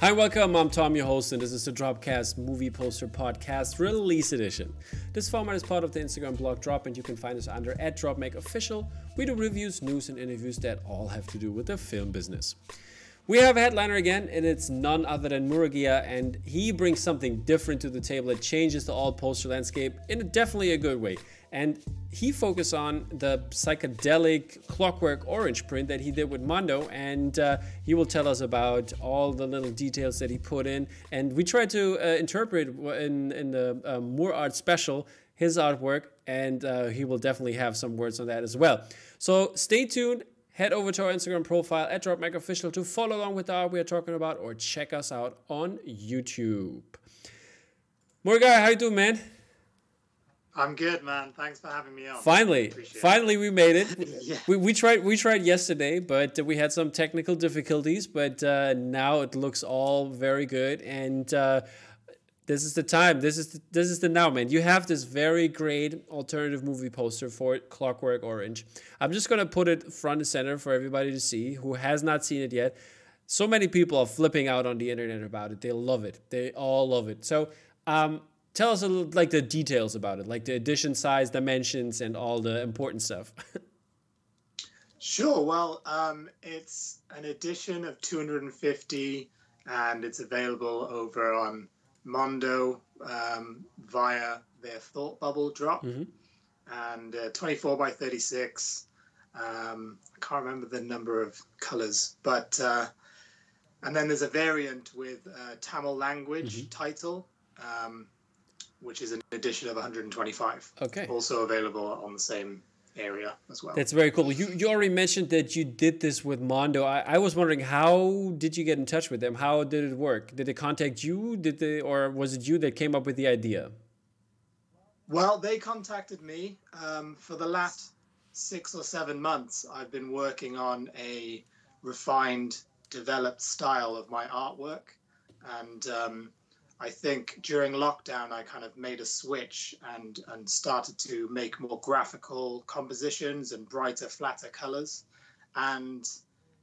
Hi, welcome. I'm Tom, your host, and this is the Dropcast Movie Poster Podcast Release Edition. This format is part of the Instagram blog Drop, and you can find us under @DropMakeOfficial. We do reviews, news, and interviews that all have to do with the film business. We have a headliner again, and it's none other than Murugiah, and he brings something different to the table that changes the old poster landscape in definitely a good way. And he focused on the psychedelic Clockwork Orange print that he did with Mondo, and he will tell us about all the little details that he put in. And we try to interpret in the Moore Art special his artwork, and he will definitely have some words on that as well. So stay tuned. Head over to our Instagram profile @DropMakeOfficial to follow along with the art we are talking about, or check us out on YouTube. Murugiah, how you doing, man? I'm good, man. Thanks for having me on. Finally, we made it. Yeah. We tried yesterday, but we had some technical difficulties. But now it looks all very good, and this is the time. This is the now, man. You have this very great alternative movie poster for Clockwork Orange. I'm just gonna put it front and center for everybody to see who has not seen it yet. So many people are flipping out on the internet about it. They love it. They all love it. So. Tell us a little, like, the details about it, like the edition size, dimensions, and all the important stuff. Sure. Well, it's an edition of 250, and it's available over on Mondo via their Thought Bubble drop, and 24 by 36. I can't remember the number of colors, but and then there's a variant with Tamil language title. Which is an edition of 125. Okay. Also available on the same area as well. That's very cool. You already mentioned that you did this with Mondo. I was wondering, how did you get in touch with them? How did it work? Did they contact you? Or was it you that came up with the idea? Well, they contacted me. For the last 6 or 7 months, I've been working on a refined, developed style of my artwork, and I think during lockdown, I kind of made a switch and started to make more graphical compositions and brighter, flatter colors. And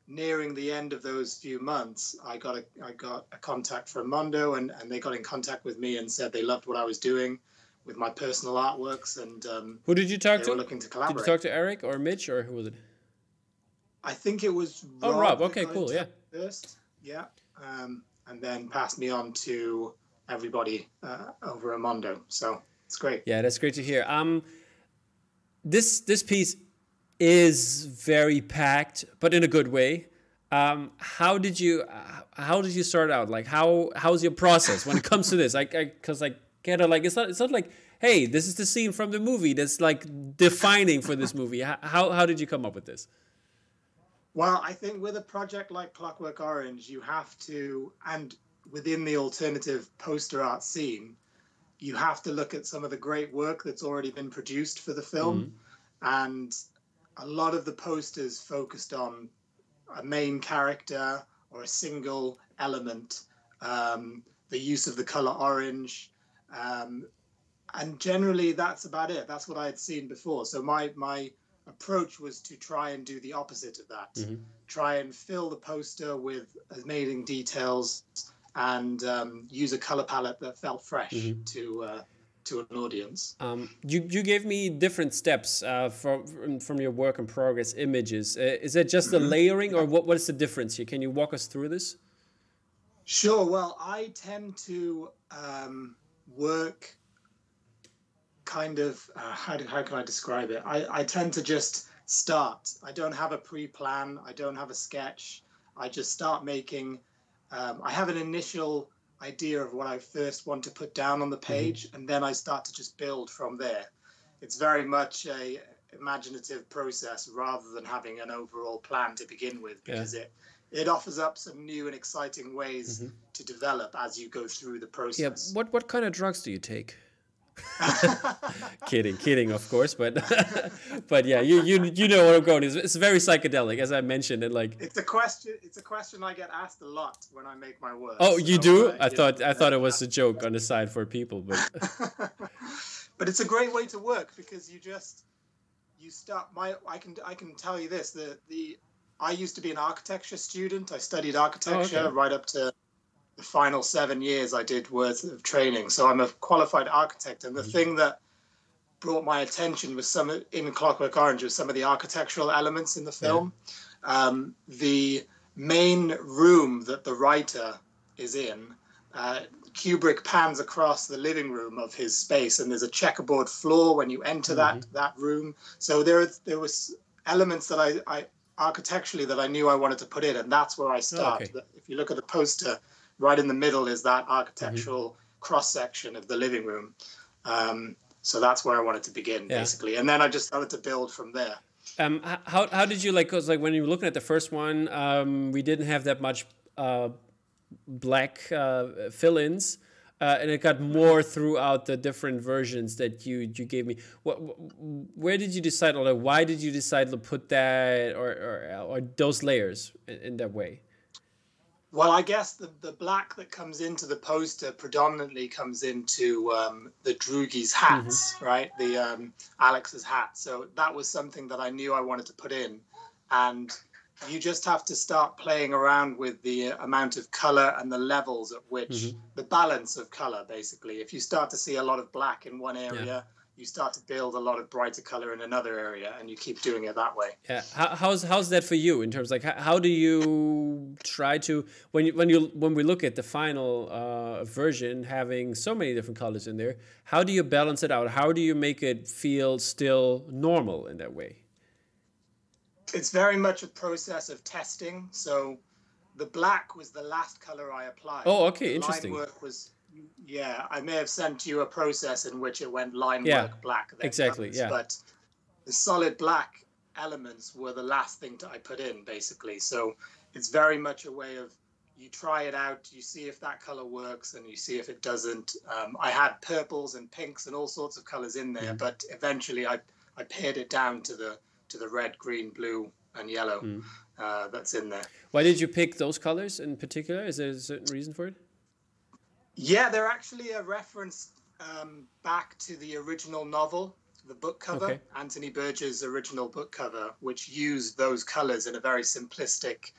nearing the end of those few months, I got a contact from Mondo, and they got in contact with me and said they loved what I was doing with my personal artworks. And who did you talk to? They were looking to collaborate. Did you talk to Eric or Mitch, or who was it? I think it was Rob. Oh, Rob. Okay, cool. Yeah. First, yeah. And then passed me on to everybody over at Mondo. So it's great. Yeah, that's great to hear. This piece is very packed, but in a good way. How did you start out? Like, how's your process when it comes to this? It's not like, hey, this is the scene from the movie that's like defining for this movie. How did you come up with this? Well, I think with a project like Clockwork Orange, you have to, and within the alternative poster art scene, you have to look at some of the great work that's already been produced for the film. And a lot of the posters focused on a main character or a single element, the use of the color orange. And generally, that's about it. That's what I had seen before. So my approach was to try and do the opposite of that. Try and fill the poster with amazing details and use a color palette that felt fresh to an audience. You gave me different steps from your work in progress images. Is it just the layering, or what is the difference here? Can you walk us through this? Sure. Well, I tend to work kind of, how can I describe it? I tend to just start. I don't have a pre-plan. I don't have a sketch. I just start making, I have an initial idea of what I first want to put down on the page, and then I start to just build from there. It's very much a imaginative process rather than having an overall plan to begin with, because it offers up some new and exciting ways to develop as you go through the process. Yeah. What kind of drugs do you take? kidding, of course, but yeah, you know what I'm going to. It's very psychedelic, as I mentioned, and like it's a question I get asked a lot when I make my work. Oh, you do? I thought it was a joke on the side for people, but but it's a great way to work, because you start. I can tell you this, I used to be an architecture student. I studied architecture right up to the final 7 years I did words of training. So I'm a qualified architect. And the thing that brought my attention was some in Clockwork Orange was some of the architectural elements in the film. Yeah. The main room that the writer is in, Kubrick pans across the living room of his space, and there's a checkerboard floor when you enter that room. So there was elements that I architecturally that I knew I wanted to put in, and that's where I started. Oh, okay. If you look at the poster, right in the middle is that architectural cross section of the living room. So that's where I wanted to begin, basically, and then I just started to build from there. How did you like? Cause like when you were looking at the first one, we didn't have that much black fill-ins, and it got more throughout the different versions that you gave me. Where did you decide, or why did you decide to put that or those layers in that way? Well, I guess the black that comes into the poster predominantly comes into the Droogie's hats, right? The Alex's hat. So that was something that I knew I wanted to put in. And you just have to start playing around with the amount of color and the levels at which the balance of color, basically. If you start to see a lot of black in one area, you start to build a lot of brighter color in another area, and you keep doing it that way. Yeah. How's that for you in terms of like how do you try to when we look at the final version having so many different colors in there, how do you balance it out? How do you make it feel still normal in that way? It's very much a process of testing. So the black was the last color I applied. Oh, okay, the interesting. Line work was. Yeah, I may have sent you a process in which it went line work black. Exactly, colors, yeah. But the solid black elements were the last thing I put in, basically. So it's very much a way of you try it out, you see if that color works, and you see if it doesn't. I had purples and pinks and all sorts of colors in there, but eventually I pared it down to the red, green, blue, and yellow that's in there. Why did you pick those colors in particular? Is there a certain reason for it? Yeah, they're actually a reference back to the original novel, the book cover, Anthony Burgess' original book cover, which used those colors in a very simplistic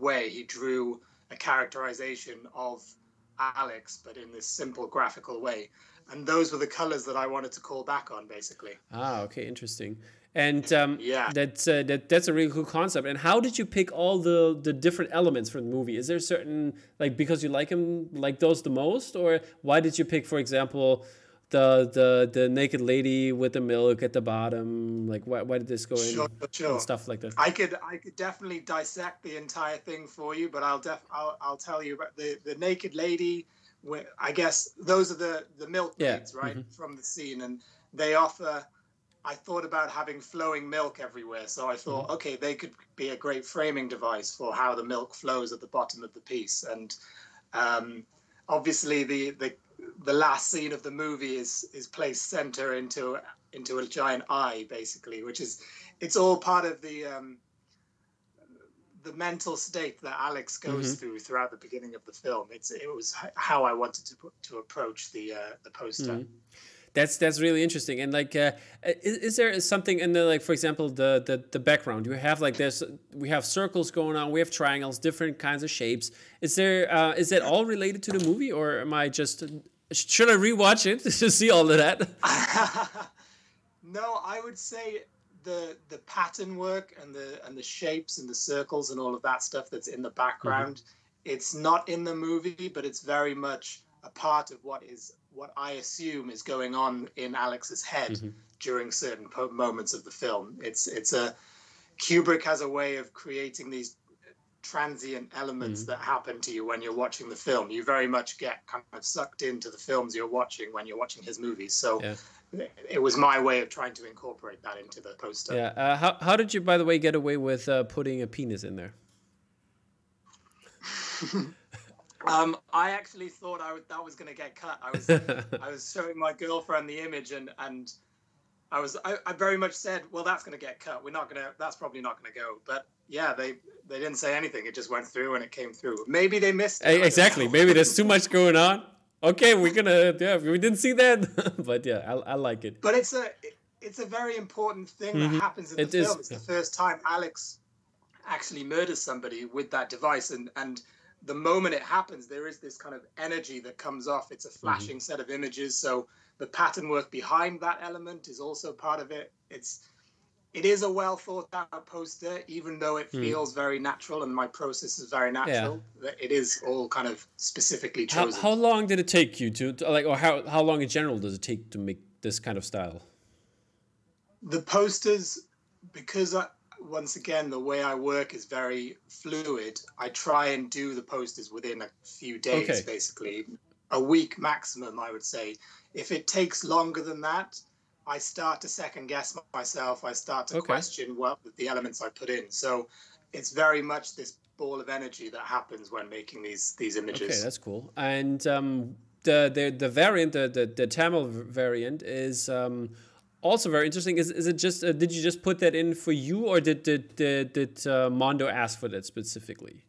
way. He drew a characterization of Alex, but in this simple graphical way. And those were the colors that I wanted to call back on, basically. Ah, okay, interesting. And that's a really cool concept. And how did you pick all the different elements from the movie? Is there certain, like, because you like them, like those the most? Or why did you pick, for example, the naked lady with the milk at the bottom? Like, why did this go in and stuff like that? I could definitely dissect the entire thing for you, but I'll tell you about the naked lady. I guess those are the milk maids, right, from the scene. And they offer... I thought about having flowing milk everywhere. So I thought, okay, they could be a great framing device for how the milk flows at the bottom of the piece. And obviously the last scene of the movie is placed center into a giant eye, basically, which is, it's all part of the mental state that Alex goes through throughout the beginning of the film. It was how I wanted to approach the poster. That's really interesting. And like, is there something in the, like, for example, the background? You have like this. We have circles going on. We have triangles, different kinds of shapes. Is there? Is that all related to the movie, or am I just? Should I rewatch it to see all of that? No, I would say the pattern work and the shapes and the circles and all of that stuff that's in the background. It's not in the movie, but it's very much a part of what I assume is going on in Alex's head during certain moments of the film. Kubrick has a way of creating these transient elements that happen to you when you're watching the film. You very much get kind of sucked into the films you're watching when you're watching his movies. So it was my way of trying to incorporate that into the poster. Yeah. How did you, by the way, get away with putting a penis in there? I actually thought that was going to get cut. I was showing my girlfriend the image, and I very much said, well, that's going to get cut. That's probably not going to go. But yeah, they didn't say anything. It just went through and it came through. Maybe they missed it. Exactly. Maybe there's too much going on. Okay. We didn't see that, but yeah, I like it. But it's a very important thing that happens in the film. It's the first time Alex actually murders somebody with that device. And the moment it happens, there is this kind of energy that comes off. It's a flashing set of images. So the pattern work behind that element is also part of it. It is a well thought out poster, even though it feels very natural and my process is very natural. Yeah. It is all kind of specifically chosen. How long did it take you to like, or how long in general does it take to make this kind of style? The posters, because once again, the way I work is very fluid. I try and do the posters within a few days, basically a week maximum, I would say. If it takes longer than that, I start to second guess myself. I start to question what the elements I put in. So it's very much this ball of energy that happens when making these images. Okay, that's cool. And the variant, the Tamil variant is also very interesting. Is it just did you just put that in for you, or did Mondo ask for that specifically?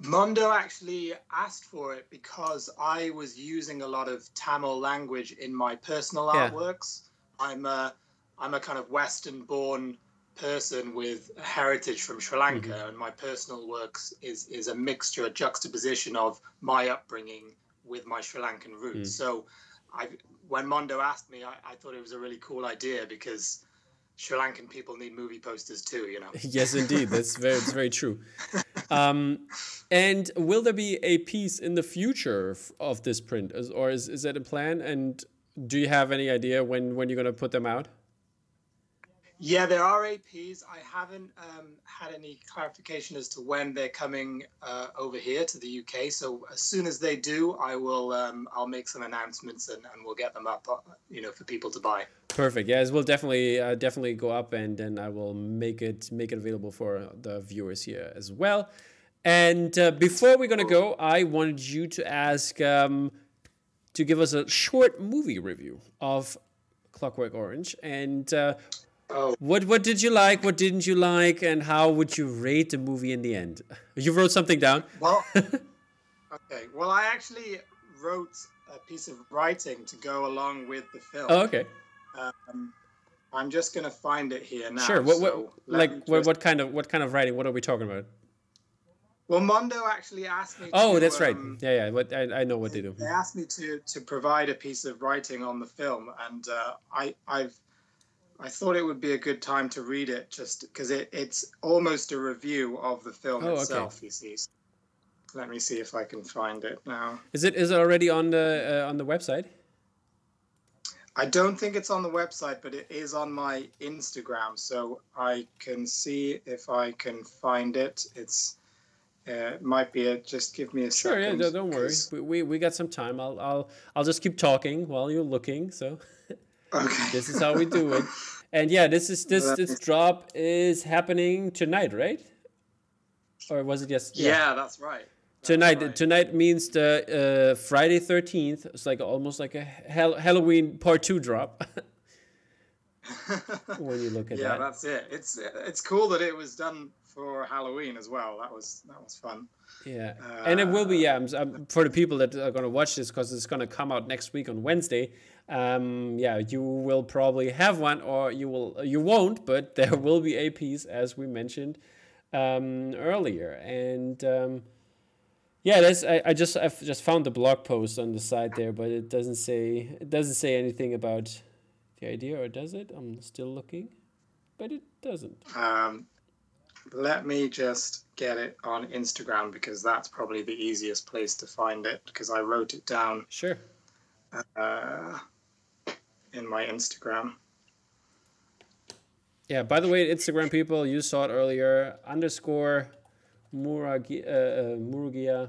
Mondo actually asked for it because I was using a lot of Tamil language in my personal artworks. I'm a kind of Western-born person with heritage from Sri Lanka, and my personal works is a mixture, a juxtaposition of my upbringing with my Sri Lankan roots. So when Mondo asked me, I thought it was a really cool idea because Sri Lankan people need movie posters too, you know. Yes, indeed. That's very true. And will there be a piece in the future of this print, or is that a plan? And do you have any idea when you're going to put them out? Yeah, there are APs. I haven't had any clarification as to when they're coming over here to the UK. So as soon as they do, I will. I'll make some announcements and we'll get them up, you know, for people to buy. Perfect. Yes, we'll definitely go up, and then I will make it available for the viewers here as well. And before we're gonna go, I wanted you to ask to give us a short movie review of Clockwork Orange and. What did you like? What didn't you like? And how would you rate the movie in the end? You wrote something down. Well, okay. Well, I actually wrote a piece of writing to go along with the film. Oh, okay. I'm just gonna find it here now. Sure. What kind of writing? What are we talking about? Well, Mondo actually asked me. Oh, that's right. Yeah. I know what they do. They asked me to provide a piece of writing on the film, and I thought it would be a good time to read it just because it's almost a review of the film itself, you see. So let me see if I can find it now. Is it already on the website? I don't think it's on the website, but it is on my Instagram, so I can see if I can find it. It might be just give me a second. Sure, yeah, don't worry. We got some time. I'll just keep talking while you're looking, so okay. This is how we do it. And yeah, this drop is happening tonight, right? Or was it yesterday? Yeah, that's right. Tonight means the Friday 13th. It's like almost like a Halloween part 2 drop. When you look at that. Yeah, that's it. It's cool that it was done for Halloween as well. That was fun. Yeah. And it will be for the people that are going to watch this, because it's going to come out next week on Wednesday. Yeah, you will probably have one, or you won't, but there will be a piece, as we mentioned earlier. And yeah, I've just found the blog post on the side there, but it doesn't say anything about the idea, or does it? I'm still looking, but it doesn't. Let me just get it on Instagram, because that's probably the easiest place to find it, because I wrote it down. Sure. In my Instagram. Yeah, by the way, Instagram people, you saw it earlier. _ Murugiah.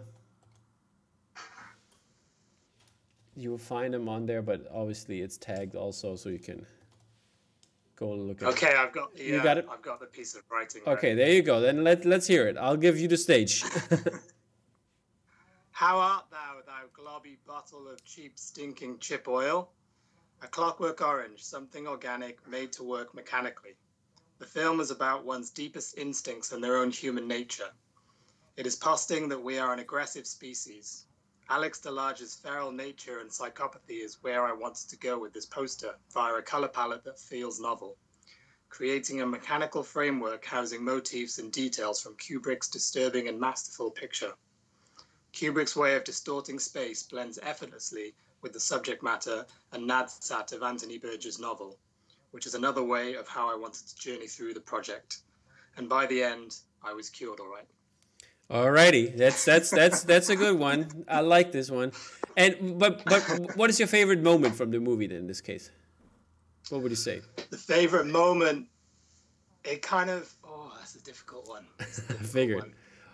You will find him on there, but obviously it's tagged also, so you can go look at it. Okay, I've got. Yeah, you got it? I've got the piece of writing. Okay, there you go. Then let's hear it. I'll give you the stage. How art thou globby bottle of cheap stinking chip oil? A clockwork orange, something organic, made to work mechanically. The film is about one's deepest instincts and their own human nature. It is positing that we are an aggressive species. Alex Delage's feral nature and psychopathy is where I wanted to go with this poster, via a color palette that feels novel. creating a mechanical framework housing motifs and details from Kubrick's disturbing and masterful picture. Kubrick's way of distorting space blends effortlessly with the subject matter and nadsat of Anthony Burgess' novel, which is another way of how I wanted to journey through the project. And by the end, I was cured all right. Alrighty, that's a good one. I like this one. And but what is your favorite moment from the movie then, in this case? What would you say? The favorite moment, it kind of that's a difficult one. I figured. One.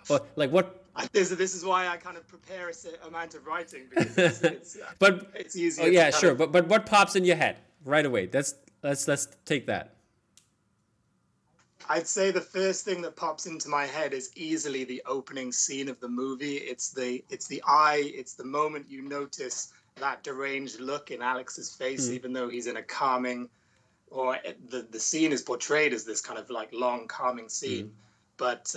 Well, like what? This is why I kind of prepare a amount of writing because it's but it's easier. Oh yeah, sure. But what pops in your head right away? Let's take that. I'd say the first thing that pops into my head is easily the opening scene of the movie. It's the eye. It's the moment you notice that deranged look in Alex's face, even though he's in a calming, or the scene is portrayed as this kind of like long calming scene. But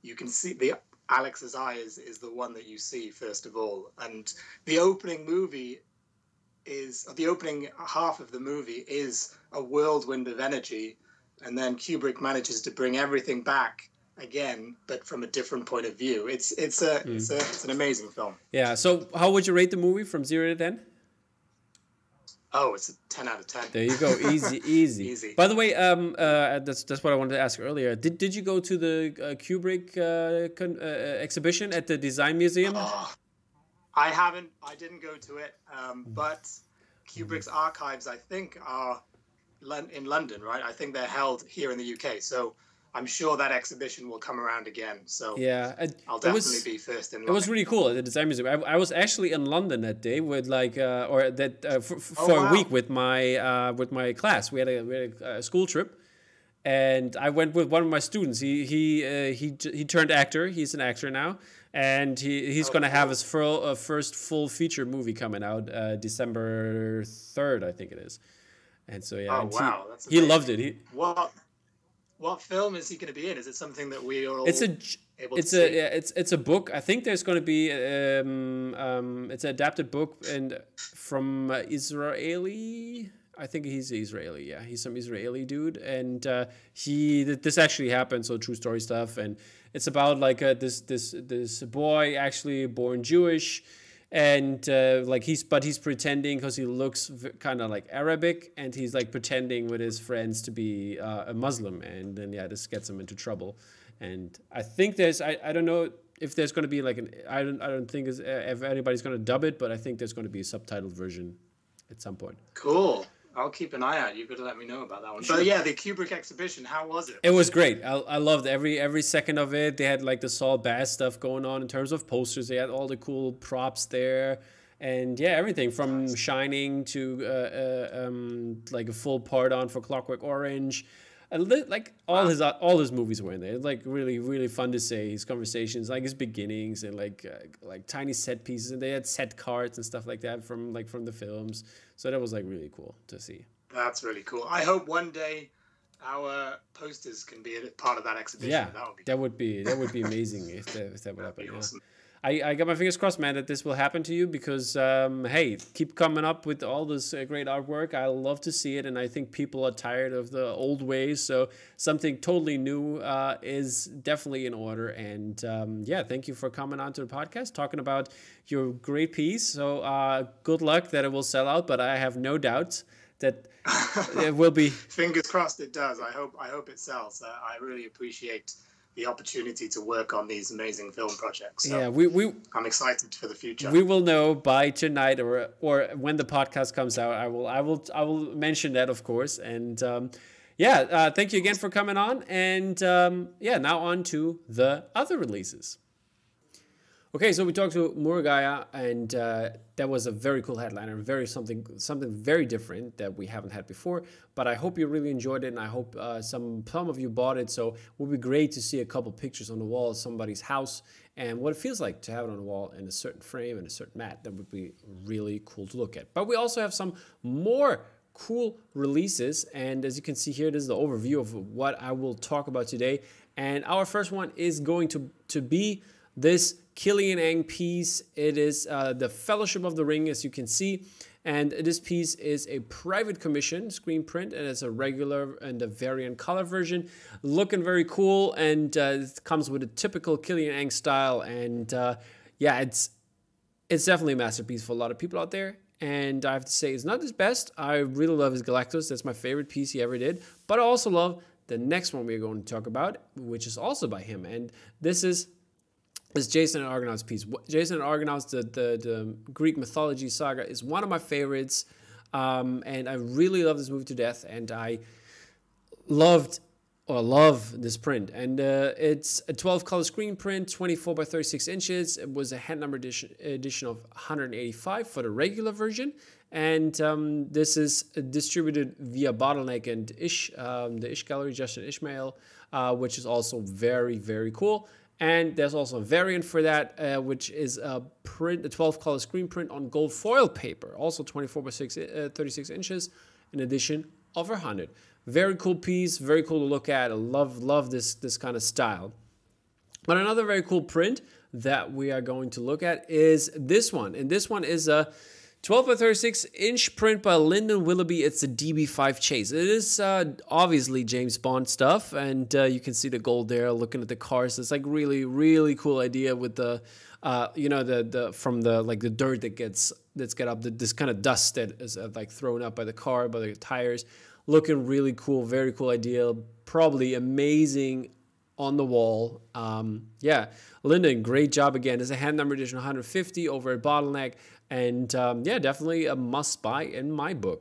you can see Alex's eye is the one that you see first of all. And the opening movie is, the opening half of the movie is a whirlwind of energy. And then Kubrick manages to bring everything back again, but from a different point of view. It's an amazing film. Yeah. So how would you rate the movie from 0 to 10? Oh, it's a 10 out of 10. There you go. Easy, easy, easy. By the way, that's what I wanted to ask earlier. Did you go to the Kubrick exhibition at the Design Museum? Oh, I haven't. I didn't go to it. But Kubrick's archives, I think, are in London, right? I think they're held here in the UK, so I'm sure that exhibition will come around again. So yeah, I'll definitely be first in London. It was really cool at the Design Museum. I was actually in London that day with like for a week with my class. We had a school trip, and I went with one of my students. He turned actor. He's an actor now, and he's going to have his first full feature movie coming out December 3rd, I think it is. And so yeah, he loved it. What film is he going to be in? Is it something that we are all able to see? Yeah, it's a book. I think there's going to be it's an adapted book and from Israeli. I think he's Israeli. Yeah, he's some Israeli dude, and this actually happened. So true story stuff, and it's about like this boy actually born Jewish. And like he's pretending because he looks kind of like Arabic, and he's like pretending with his friends to be a Muslim, and then yeah, this gets him into trouble. And I think I don't know if there's going to be like I don't think if anybody's going to dub it, but I think there's going to be a subtitled version at some point. Cool. I'll keep an eye out. You've got to let me know about that one. Sure. But yeah, the Kubrick exhibition, how was it? It was great. I loved every second of it. They had like the Saul Bass stuff going on in terms of posters. They had all the cool props there. And yeah, everything from Shining to like a full part-on for Clockwork Orange. Like all his movies were in there. Like really, really fun to see his conversations, like his beginnings and like tiny set pieces, and they had set cards and stuff like that from the films. So that was like really cool to see. That's really cool. I hope one day our posters can be a part of that exhibition. Yeah, that would be amazing if that would happen. Awesome. I got my fingers crossed, man, that this will happen to you because, hey, keep coming up with all this great artwork. I love to see it, and I think people are tired of the old ways. So something totally new is definitely in order. And, yeah, thank you for coming on to the podcast, talking about your great piece. So good luck that it will sell out, but I have no doubts that it will be. Fingers crossed it does. I hope it sells. I really appreciate the opportunity to work on these amazing film projects. So yeah, I'm excited for the future. We will know by tonight or when the podcast comes out. I will mention that, of course. And yeah, thank you again for coming on. And yeah, now on to the other releases. Okay, so we talked to Murugiah, and that was a very cool headliner, something very different that we haven't had before. But I hope you really enjoyed it, and I hope some of you bought it. So it would be great to see a couple pictures on the wall of somebody's house and what it feels like to have it on the wall in a certain frame and a certain mat. That would be really cool to look at. But we also have some more cool releases, and as you can see here, this is the overview of what I will talk about today. And our first one is going to be this Kilian Eng piece. It is the Fellowship of the Ring, as you can see, And this piece is a private commission screen print, and it's a regular and a variant color version. Looking very cool, and it comes with a typical Kilian Eng style. And yeah, it's definitely a masterpiece for a lot of people out there. And I have to say, it's not his best. I really love his Galactus. That's my favorite piece he ever did. But I also love the next one we're going to talk about, which is also by him. And this is... this Jason and Argonauts piece. Jason and Argonauts, the Greek mythology saga, is one of my favorites. And I really love this movie to death. And I love this print. And it's a 12-color screen print, 24 by 36 inches. It was a hand-numbered edition of 185 for the regular version. And this is distributed via Bottleneck and Ish, the Ish Gallery, Justin Ishmael, which is also very, very cool. And there's also a variant for that, which is a print, a 12-color screen print on gold foil paper, also 24 by 36 inches, an edition of 100. Very cool piece, very cool to look at. I love this kind of style. But another very cool print that we are going to look at is this one. And this one is a 12 by 36 inch print by Lyndon Willoughby. It's the DB5 Chase. It is obviously James Bond stuff, and you can see the gold there looking at the cars. It's like really, really cool idea with the, you know, the from the like the dirt that gets up, this kind of dust that is like thrown up by the car, by the tires. Looking really cool, very cool idea. Probably amazing on the wall. Yeah, Lyndon, great job again. It's a hand numbered edition 150 over at Bottleneck. And yeah, definitely a must buy in my book.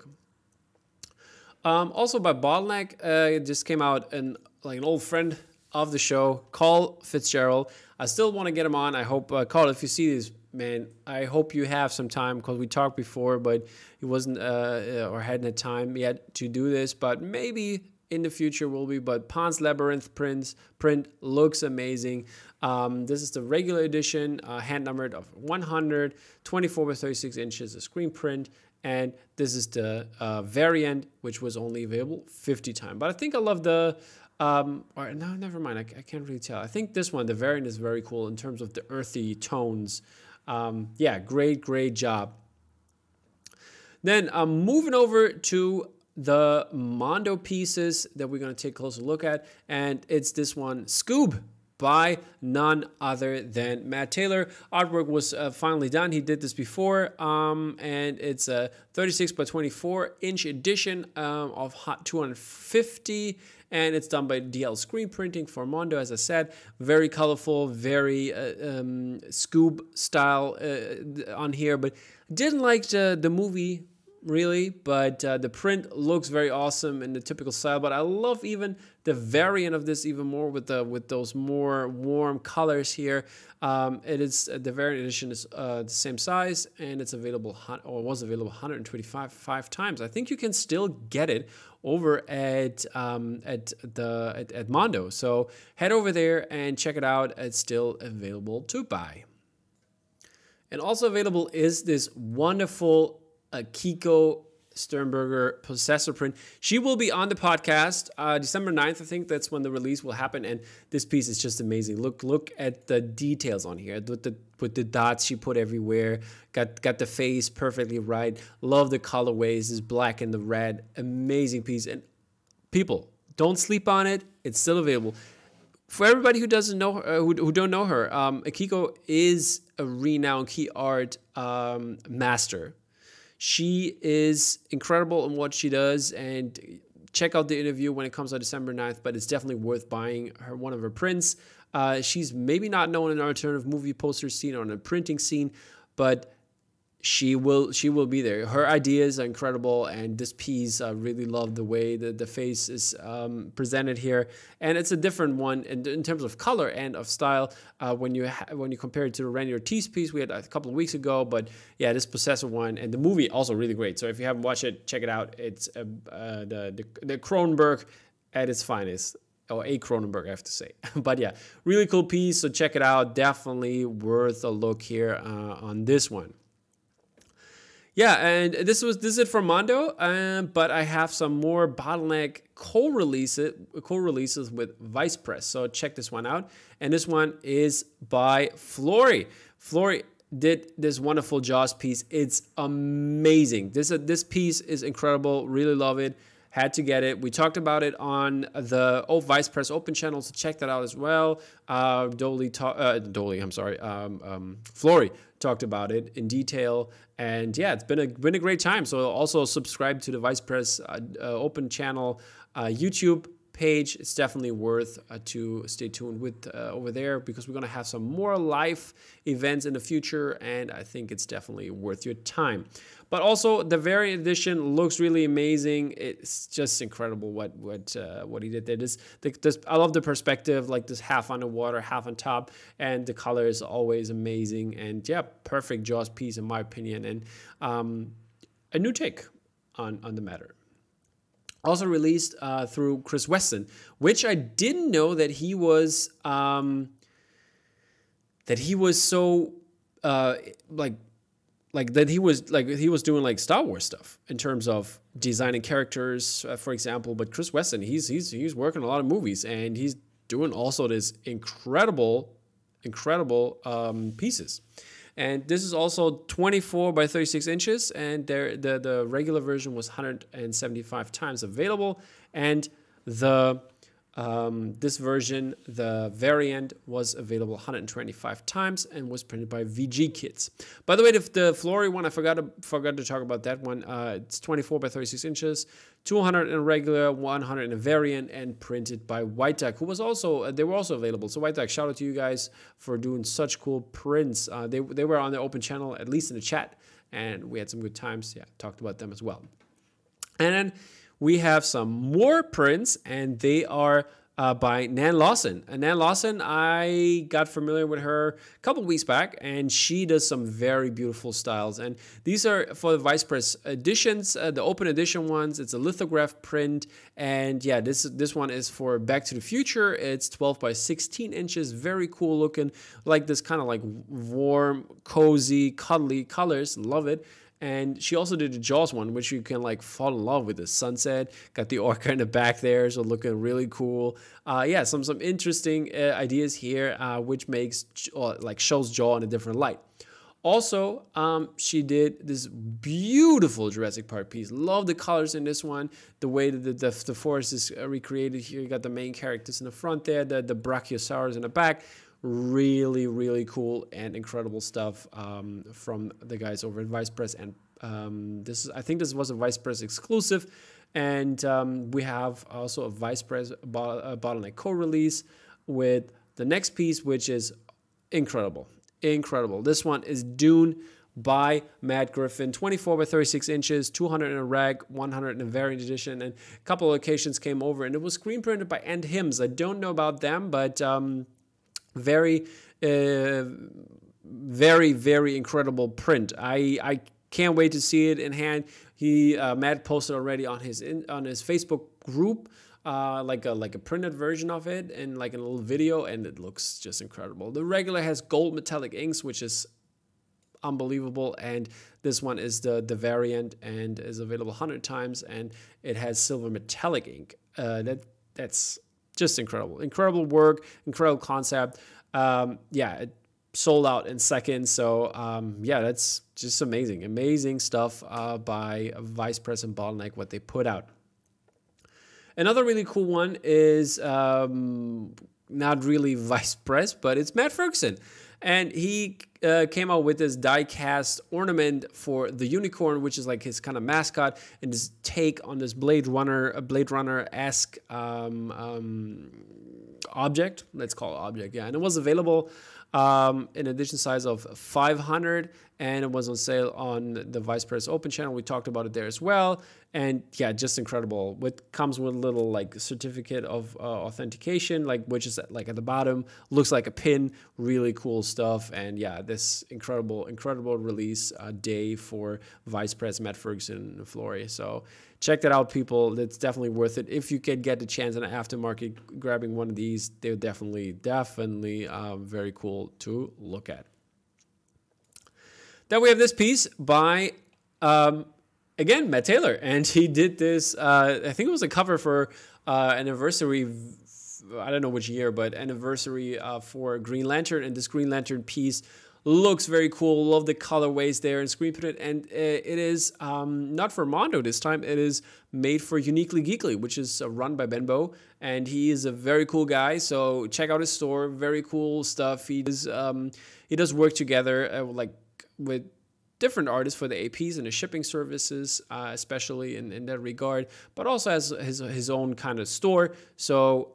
Also by Bottleneck, it just came out an old friend of the show, Carl Fitzgerald. I still want to get him on. I hope, Carl, if you see this, man, I hope you have some time, because we talked before, but he wasn't or hadn't had time yet to do this, but maybe in the future will be. But Pan's Labyrinth print looks amazing. This is the regular edition, hand numbered of 100, 24 by 36 inches, a screen print. And this is the variant, which was only available 50 times. But I think I love the, or no, never mind, I can't really tell. I think this one, the variant, is very cool in terms of the earthy tones. Yeah, great job. Then I'm moving over to the Mondo pieces that we're going to take a closer look at. And it's this one, Scoob, by none other than Matt Taylor. Artwork was finally done. He did this before. And it's a 36 by 24 inch edition of 250. And it's done by DL Screen Printing for Mondo, as I said. Very colorful, very Scoob style on here. But didn't like the movie, really, but the print looks very awesome in the typical style. But I love even the variant of this even more with those more warm colors here. It is the variant edition is the same size, and it's available or was available 125 times. I think you can still get it over at Mondo. So head over there and check it out. It's still available to buy. And also available is this wonderful Kiko Sternberger Possessor print. She will be on the podcast December 9th. I think that's when the release will happen. And this piece is just amazing. Look at the details on here with the dots she put everywhere. Got the face perfectly right. Love the colorways, this black and the red. Amazing piece. And people, don't sleep on it. It's still available. For everybody who doesn't know her, who don't know her, Akiko is a renowned key art master. She is incredible in what she does, and check out the interview when it comes out December 9th, but it's definitely worth buying one of her prints. She's maybe not known in our alternative movie poster scene or in the printing scene, but she will be there. Her ideas are incredible, and this piece, I really love the way that the face is presented here. And it's a different one in terms of color and of style when you compare it to the Randy Ortiz piece we had a couple of weeks ago. But yeah, this Possessor one, and the movie also really great. So if you haven't watched it, check it out. It's the Cronenberg at its finest, or a Cronenberg, I have to say. But yeah, really cool piece, so check it out. Definitely worth a look here on this one. Yeah, and this is it for Mondo, but I have some more Bottleneck co-releases with Vice Press, so check this one out. And this one is by Florey. Florey did this wonderful Jaws piece. It's amazing. This piece is incredible. Really love it. Had to get it. We talked about it on the Vice Press Open channel, so check that out as well. Florey talked about it in detail, and yeah, it's been a great time. So also subscribe to the Vice Press Open channel YouTube page. It's definitely worth to stay tuned with over there, because we're gonna have some more live events in the future, and I think it's definitely worth your time. But also the variant edition looks really amazing. It's just incredible what he did there. I love the perspective, like this half underwater, half on top, and the color is always amazing. And yeah, perfect Jaws piece in my opinion, and a new take on the matter. Also released through Chris Weston, which I didn't know that he was so like he was doing like Star Wars stuff in terms of designing characters, for example. But Chris Weston, he's working a lot of movies, and he's doing also this incredible pieces. And this is also 24 by 36 inches, and the regular version was 175 times available, and the this version, the variant, was available 125 times and was printed by VG Kids. By the way, the Florey one, I forgot to talk about that one. It's 24 by 36 inches, 200 in a regular, 100 in a variant, and printed by White Duck, who was also, they were also available. So White Duck, shout out to you guys for doing such cool prints. They were on the open channel, at least in the chat, and we had some good times. Yeah, talked about them as well. And then we have some more prints, and they are by Nan Lawson. And Nan Lawson, I got familiar with her a couple weeks back, and she does some very beautiful styles. And these are for the Vice Press editions, the open edition ones. It's a lithograph print, and yeah, this one is for Back to the Future. It's 12 by 16 inches, very cool looking, like this kind of like warm, cozy, cuddly colors. Love it. And she also did the Jaws one, which you can like fall in love with the sunset. Got the orca in the back there, so looking really cool. Yeah, some interesting ideas here, which makes like shows Jaws in a different light. Also, she did this beautiful Jurassic Park piece. Love the colors in this one. The way that the forest is recreated here. You got the main characters in the front there, the brachiosaurs in the back. Really cool and incredible stuff from the guys over at Vice Press, and I think this was a Vice Press exclusive. And we have also a Vice Press Bottleneck co-release with the next piece, which is incredible. This one is Dune by Matt Griffin, 24 by 36 inches, 200 in a reg, 100 in a variant edition, and a couple of locations came over, and it was screen printed by End Hymns. I don't know about them, but very incredible print. I can't wait to see it in hand. Matt posted already on his Facebook group like a printed version of it, and like a little video, and it looks just incredible. The regular has gold metallic inks, which is unbelievable, and this one is the variant and is available 100 times, and it has silver metallic ink. That's just incredible work, incredible concept. Yeah, it sold out in seconds. So yeah, that's just amazing stuff by Vice Press and Bottleneck, what they put out. Another really cool one is not really Vice Press, but it's Matt Ferguson, and he came out with this die-cast ornament for the unicorn, which is like his kind of mascot, and his take on this Blade Runner-esque object. Let's call it object, yeah. And it was available in edition size of 500, and it was on sale on the Vice Press Open channel. We talked about it there as well, and yeah, just incredible. What comes with a little like certificate of authentication, like which is like at the bottom, looks like a pin. Really cool stuff, and yeah, this incredible release day for Vice Press, Matt Ferguson, and Florey. So check that out, people. It's definitely worth it. If you can get the chance in an aftermarket, grabbing one of these, they're definitely very cool to look at. Then we have this piece by, again, Matt Taylor. And he did this, I think it was a cover for anniversary, I don't know which year, but anniversary for Green Lantern. And this Green Lantern piece Looks very cool. Love the colorways there and screen print. And it is not for Mondo this time. It is made for Uniquely Geekly, which is run by Benbow. And he is a very cool guy. So check out his store. Very cool stuff. He does work together like with different artists for the APs and the shipping services, especially in that regard, but also has his own kind of store. So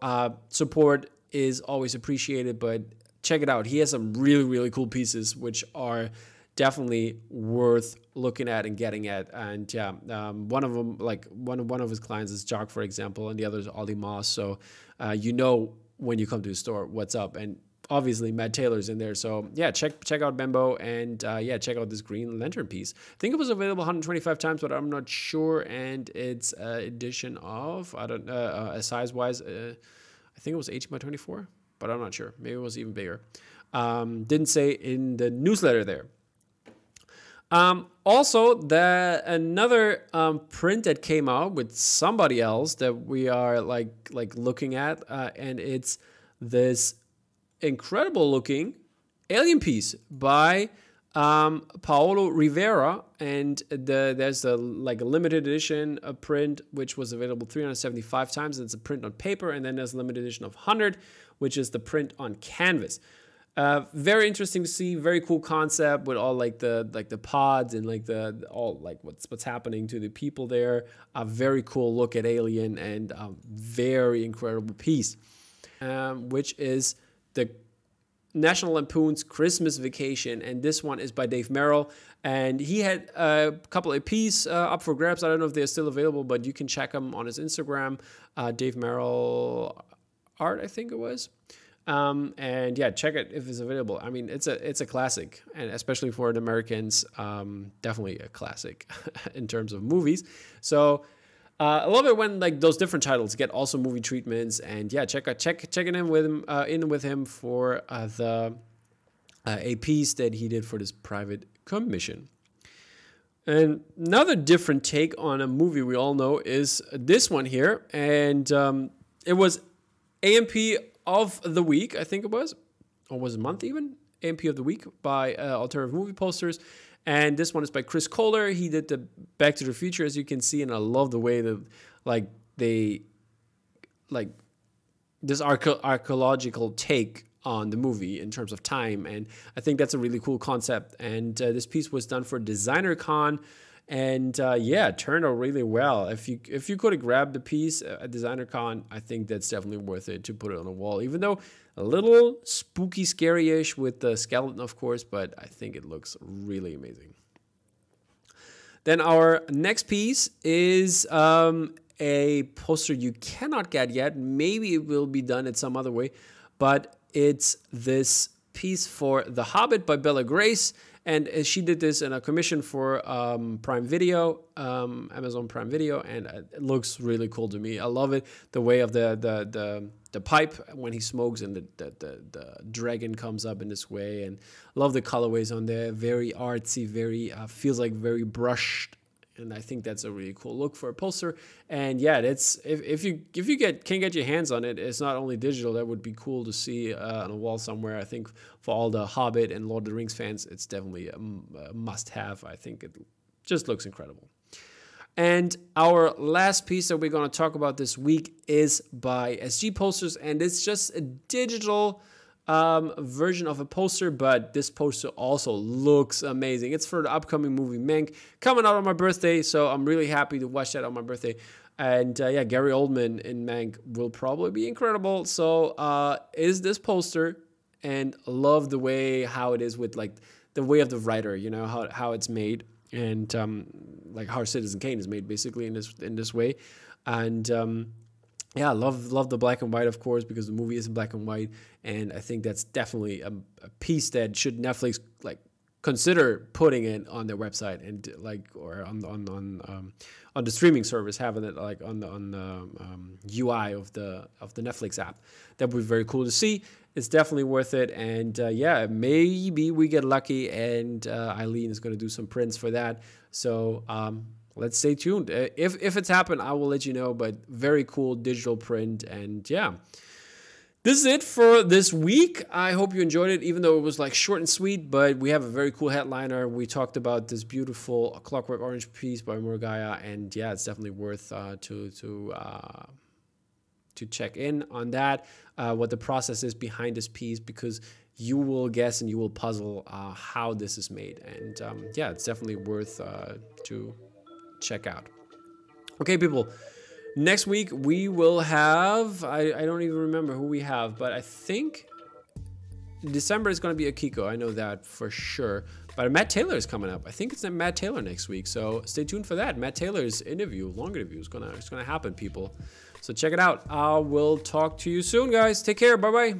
support is always appreciated, but check it out. He has some really, really cool pieces, which are definitely worth looking at and getting at. And yeah, one of them, like one of his clients is Jock, for example, and the other is Ollie Moss. So you know when you come to his store what's up. And obviously, Matt Taylor's in there. So, yeah, check out Bembo and, yeah, check out this Green Lantern piece. I think it was available 125 times, but I'm not sure. And it's an edition of, I don't know, size-wise, I think it was 18x24, but I'm not sure. Maybe it was even bigger. Didn't say in the newsletter there. Also, another print that came out with somebody else that we are, like looking at, and it's this incredible looking alien piece by Paolo Rivera, and there's a limited edition print which was available 375 times. It's a print on paper, and then there's a limited edition of 100, which is the print on canvas. Very interesting to see. Very cool concept with all like the pods and all what's happening to the people there. A very cool look at Alien and a very incredible piece, which is the National Lampoon's Christmas Vacation, and this one is by Dave Merrill, and he had a couple of APs up for grabs. I don't know if they're still available, but you can check them on his Instagram, Dave Merrill Art, I think it was. And yeah, check it if it's available. I mean, it's a classic, and especially for an Americans, definitely a classic in terms of movies. So I love it when those different titles get also movie treatments, and yeah, checking in with him for the APs that he did for this private commission. And another different take on a movie we all know is this one here, and it was AMP of the week, I think it was, or was it month even? AMP of the week by Alternative Movie Posters. And this one is by Chris Kohler. He did the Back to the Future, as you can see, and I love the way that, this archaeological take on the movie in terms of time. And I think that's a really cool concept. And this piece was done for DesignerCon, and yeah, it turned out really well. If you could have grabbed the piece at DesignerCon, I think that's definitely worth it to put it on a wall. Even though a little spooky, scary-ish with the skeleton, of course, but I think it looks really amazing. Then our next piece is a poster you cannot get yet. Maybe it will be done in some other way, but it's this piece for The Hobbit by Bella Grace, and she did this in a commission for Prime Video, Amazon Prime Video, and it looks really cool to me. I love it. The way of the pipe when he smokes, and the dragon comes up in this way, and love the colorways on there. Very artsy, very feels like very brushed, and I think that's a really cool look for a poster. And yeah, it's if you can get your hands on it, it's not only digital. That would be cool to see on a wall somewhere. I think for all the Hobbit and Lord of the Rings fans, it's definitely a must-have. I think it just looks incredible. And our last piece that we're going to talk about this week is by SG Posters, and it's just a digital version of a poster, but this poster also looks amazing. It's for the upcoming movie Mank, coming out on my birthday, so I'm really happy to watch that on my birthday. And yeah, Gary Oldman in Mank will probably be incredible. So is this poster, and love the way how it is with the way of the writer, you know, how it's made. And like how Citizen Kane is made, basically, in this way. And yeah, love the black and white, of course, because the movie is in black and white, and I think that's definitely a piece that should Netflix consider putting it on their website, and or on the streaming service, having it on the UI of the Netflix app. That would be very cool to see. It's definitely worth it. And yeah, maybe we get lucky, and Eileen is going to do some prints for that. So let's stay tuned. If it's happened, I will let you know, but very cool digital print. And yeah, This is it for this week. I hope you enjoyed it, even though it was like short and sweet, but we have a very cool headliner. We talked about this beautiful Clockwork Orange piece by Murugiah, and yeah, it's definitely worth to check in on that, what the process is behind this piece, because you will guess and you will puzzle how this is made. And yeah, it's definitely worth to check out. Okay, people. Next week, we will have, I don't even remember who we have, but I think December is going to be Akiko. I know that for sure. But Matt Taylor is coming up. I think it's Matt Taylor next week. So stay tuned for that. Matt Taylor's interview, long interview, is going to happen, people. So check it out. I will talk to you soon, guys. Take care. Bye-bye.